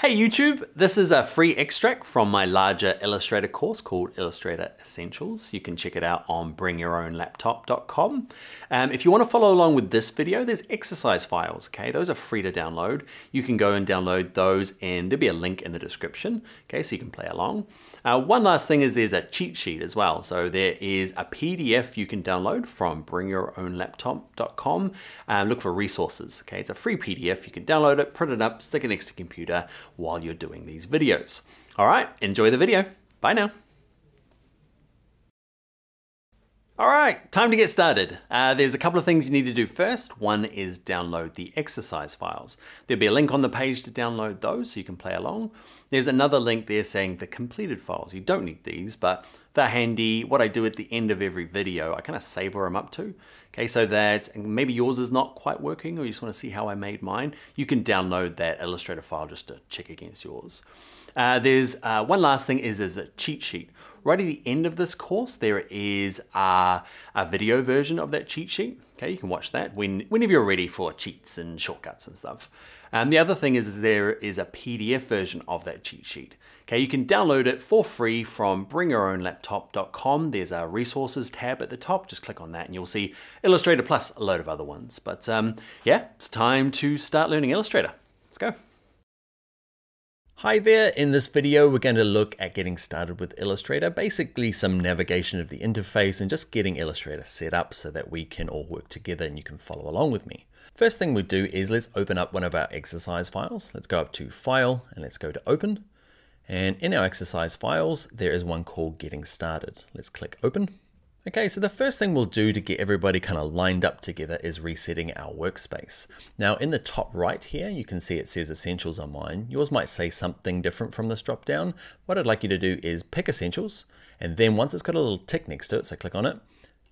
Hey YouTube, this is a free extract from my larger Illustrator course called Illustrator Essentials. You can check it out on bringyourownlaptop.com. If you want to follow along with this video, there's exercise files, okay? Those are free to download. You can go and download those and there'll be a link in the description, okay? So you can play along. One last thing is there's a cheat sheet as well. So there is a PDF you can download from bringyourownlaptop.com. Look for resources, okay? It's a free PDF. You can download it, print it up, stick it next to your computer while you're doing these videos. All right, enjoy the video. Bye now. All right, time to get started. There's a couple of things you need to do first. One is download the exercise files. There'll be a link on the page to download those so you can play along. There's another link there saying the completed files. You don't need these, but they're handy. What I do at the end of every video, I kind of save where I'm up to. Okay, so that maybe yours is not quite working or you just want to see how I made mine. You can download that Illustrator file just to check against yours. There's one last thing is a cheat sheet. Right at the end of this course, there is a video version of that cheat sheet. Okay, you can watch that whenever you're ready for cheats and shortcuts and stuff. The other thing is there is a PDF version of that cheat sheet. Okay, you can download it for free from bringyourownlaptop.com. There's a resources tab at the top. Just click on that and you'll see Illustrator plus a load of other ones. But yeah, it's time to start learning Illustrator. Let's go. Hi there, in this video we're going to look at getting started with Illustrator, basically some navigation of the interface and just getting Illustrator set up so that we can all work together and you can follow along with me. First thing we do is let's open up one of our exercise files. Let's go up to File and let's go to Open. And in our exercise files, there is one called Getting Started. Let's click Open. Okay, so the first thing we'll do to get everybody kind of lined up together is resetting our workspace. Now in the top right here, you can see it says Essentials on mine. Yours might say something different from this drop down. What I'd like you to do is pick Essentials, and then once it's got a little tick next to it, so click on it,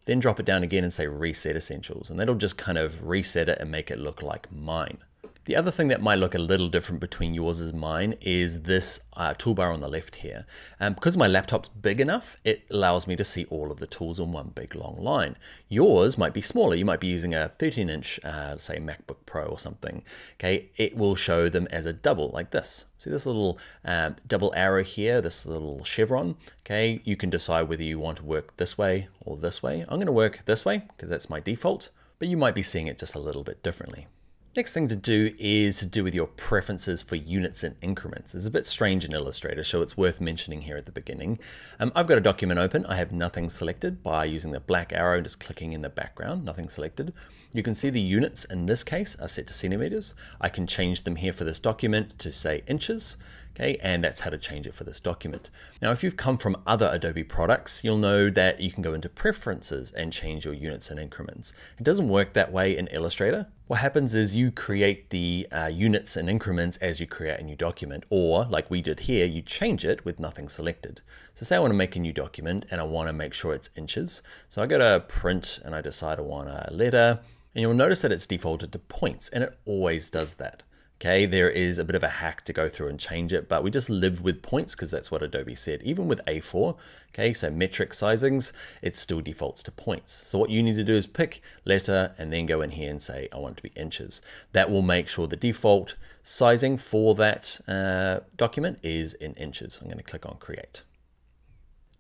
then drop it down again and say Reset Essentials, and that'll just kind of reset it and make it look like mine. The other thing that might look a little different between yours and mine is this toolbar on the left here. Because my laptop's big enough, it allows me to see all of the tools in one big long line. Yours might be smaller. You might be using a 13-inch, say MacBook Pro or something. Okay, it will show them as a double like this. See this little double arrow here, this little chevron. Okay, you can decide whether you want to work this way or this way. I'm going to work this way because that's my default, but you might be seeing it just a little bit differently. Next thing to do is to do with your preferences for units and increments. It's a bit strange in Illustrator, so it's worth mentioning here at the beginning. I've got a document open. I have nothing selected by using the black arrow, just clicking in the background, nothing selected. You can see the units in this case are set to centimeters. I can change them here for this document to say inches. Okay, and that's how to change it for this document. Now, if you've come from other Adobe products, you'll know that you can go into preferences and change your units and increments. It doesn't work that way in Illustrator. What happens is you create the units and increments as you create a new document, or like we did here, you change it with nothing selected. So say I want to make a new document and I want to make sure it's inches. So I go to print and I decide I want a letter, and you'll notice that it's defaulted to points, and it always does that. Okay, there is a bit of a hack to go through and change it, but we just live with points because that's what Adobe said. Even with A4, okay, so metric sizings, it still defaults to points. So what you need to do is pick letter and then go in here and say, I want it to be inches. That will make sure the default sizing for that document is in inches. I'm going to click on Create.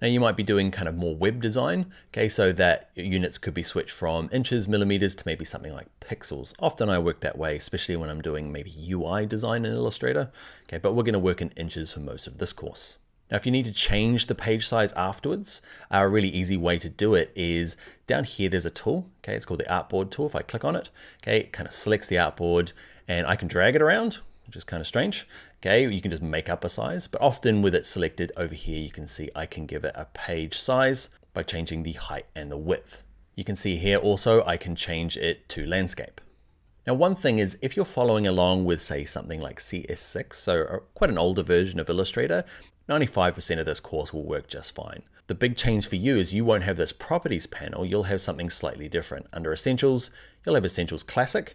Now you might be doing kind of more web design, okay, so that units could be switched from inches, millimeters to maybe something like pixels. Often I work that way, especially when I'm doing maybe UI design in Illustrator, okay, but we're going to work in inches for most of this course. Now, if you need to change the page size afterwards, a really easy way to do it is down here, there's a tool, okay, it's called the artboard tool. If I click on it, okay, it kind of selects the artboard and I can drag it around, which is kind of strange. Okay, you can just make up a size, but often with it selected over here, you can see I can give it a page size by changing the height and the width. You can see here also, I can change it to landscape. Now, one thing is if you're following along with say something like CS6, so quite an older version of Illustrator, 95% of this course will work just fine. The big change for you is you won't have this properties panel, you'll have something slightly different. Under Essentials, you'll have Essentials Classic,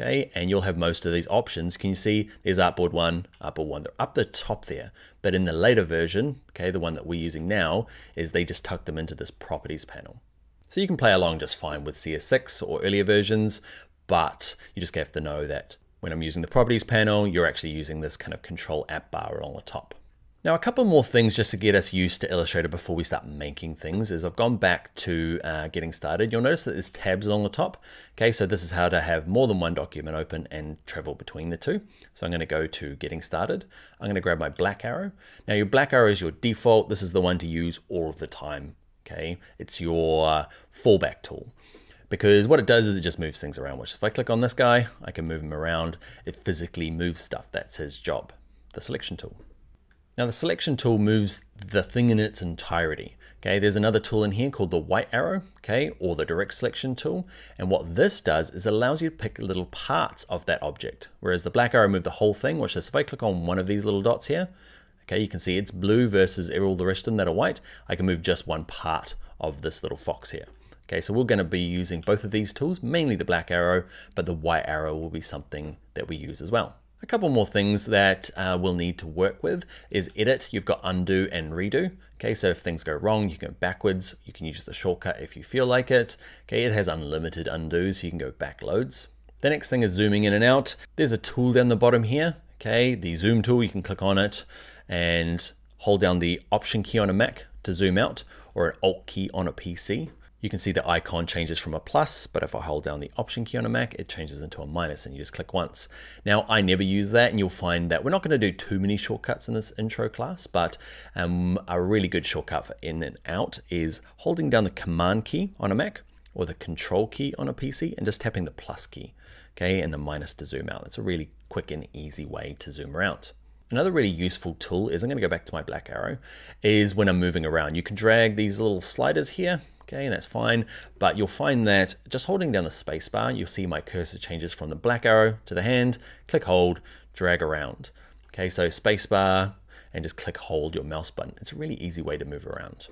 okay, and you'll have most of these options. Can you see there's artboard one, they're up the top there. But in the later version, okay, the one that we're using now, is they just tuck them into this properties panel. So you can play along just fine with CS6 or earlier versions, but you just have to know that when I'm using the properties panel, you're actually using this kind of control app bar on the top. Now, a couple more things just to get us used to Illustrator before we start making things is I've gone back to Getting Started. You'll notice that there's tabs along the top. Okay, so this is how to have more than one document open and travel between the two. So I'm gonna go to Getting Started. I'm gonna grab my black arrow. Now your black arrow is your default. This is the one to use all of the time, okay? It's your fallback tool. Because what it does is it just moves things around, which if I click on this guy, I can move him around. It physically moves stuff, that's his job, the selection tool. Now the selection tool moves the thing in its entirety. Okay, there's another tool in here called the white arrow, okay, or the direct selection tool. And what this does is allows you to pick little parts of that object. Whereas the black arrow moved the whole thing, which is if I click on one of these little dots here, okay, you can see it's blue versus all the rest of them that are white. I can move just one part of this little fox here. Okay, so we're gonna be using both of these tools, mainly the black arrow, but the white arrow will be something that we use as well. A couple more things that we'll need to work with is edit. You've got undo and redo. Okay, so if things go wrong, you can go backwards. You can use the shortcut if you feel like it. Okay, it has unlimited undos, so you can go back loads. The next thing is zooming in and out. There's a tool down the bottom here. Okay, the zoom tool, you can click on it and hold down the Option key on a Mac to zoom out, or an Alt key on a PC. You can see the icon changes from a plus, but if I hold down the Option key on a Mac, it changes into a minus and you just click once. Now, I never use that, and you'll find that we're not gonna do too many shortcuts in this intro class, but a really good shortcut for in and out is holding down the Command key on a Mac or the Control key on a PC and just tapping the plus key, okay, and the minus to zoom out. That's a really quick and easy way to zoom around. Another really useful tool is, I'm gonna go back to my black arrow, is when I'm moving around. You can drag these little sliders here, okay, and that's fine, but you'll find that just holding down the space bar, you'll see my cursor changes from the black arrow to the hand, click hold, drag around. Okay, so space bar and just click hold your mouse button. It's a really easy way to move around.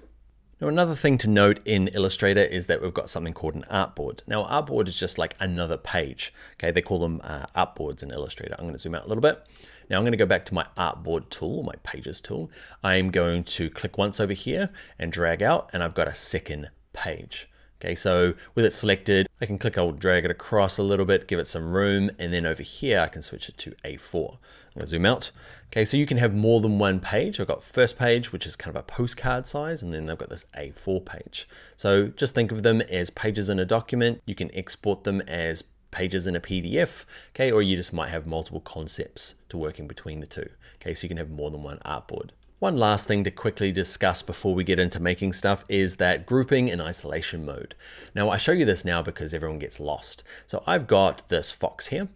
Now, another thing to note in Illustrator is that we've got something called an artboard. Now, artboard is just like another page. Okay, they call them artboards in Illustrator. I'm gonna zoom out a little bit. Now I'm gonna go back to my artboard tool, my pages tool. I'm going to click once over here and drag out, and I've got a second page. Okay, so with it selected, I can click, I'll drag it across a little bit, give it some room, and then over here I can switch it to A4. I'm gonna zoom out. Okay, so you can have more than one page. I've got first page, which is kind of a postcard size, and then I've got this A4 page. So just think of them as pages in a document. You can export them as pages in a PDF, okay, or you just might have multiple concepts to working between the two. Okay, so you can have more than one artboard. One last thing to quickly discuss before we get into making stuff is that grouping and isolation mode. Now I show you this now because everyone gets lost. So I've got this fox here,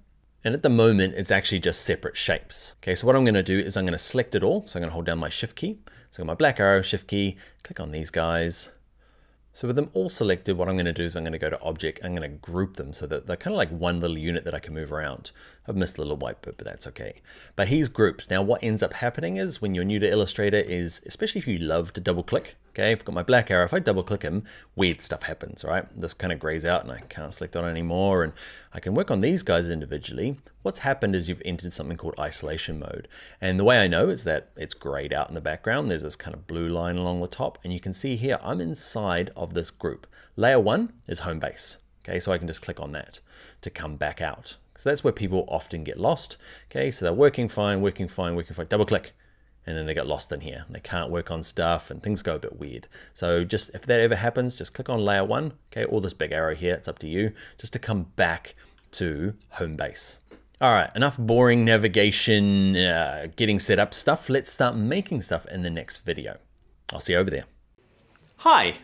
and at the moment it's actually just separate shapes. Okay, so what I'm gonna do is I'm gonna select it all. So I'm gonna hold down my Shift key. So my black arrow, Shift key, click on these guys. So with them all selected, what I'm gonna do is I'm gonna go to Object, I'm gonna group them so that they're kind of like one little unit that I can move around. I've missed the little white bit, but that's okay. But he's grouped. Now what ends up happening is when you're new to Illustrator is, especially if you love to double click, okay, I've got my black arrow, if I double click him, weird stuff happens, right? This kind of grays out and I can't select on it anymore, and I can work on these guys individually. What's happened is you've entered something called isolation mode. And the way I know is that it's grayed out in the background. There's this kind of blue line along the top, and you can see here, I'm inside of this group. Layer one is home base. Okay, so I can just click on that to come back out. So that's where people often get lost. Okay, so they're working fine, working fine, working fine, double click, and then they get lost in here. They can't work on stuff and things go a bit weird. So just if that ever happens, just click on layer one, okay, or this big arrow here, it's up to you, just to come back to home base. All right, enough boring navigation, getting set up stuff. Let's start making stuff in the next video. I'll see you over there. Hi.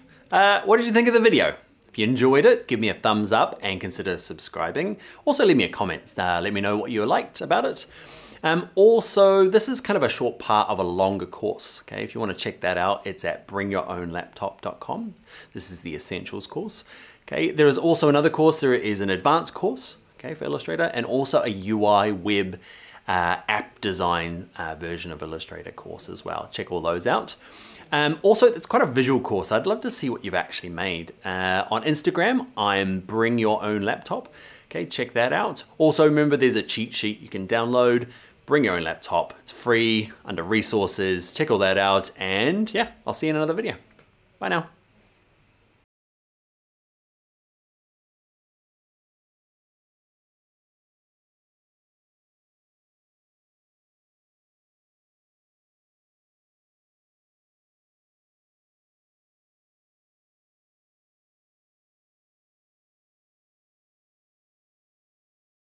What did you think of the video? If you enjoyed it, give me a thumbs up and consider subscribing. Also leave me a comment, let me know what you liked about it. Also, this is kind of a short part of a longer course, okay? If you wanna check that out, it's at bringyourownlaptop.com. This is the Essentials course, okay? There is also another course, there is an advanced course, okay, for Illustrator, and also a UI web app design version of Illustrator course as well. Check all those out. Also, it's quite a visual course. I'd love to see what you've actually made. On Instagram, I'm Bring Your Own Laptop. Okay, check that out. Also, remember there's a cheat sheet you can download. Bring Your Own Laptop. It's free, under resources. Check all that out. And yeah, I'll see you in another video. Bye now.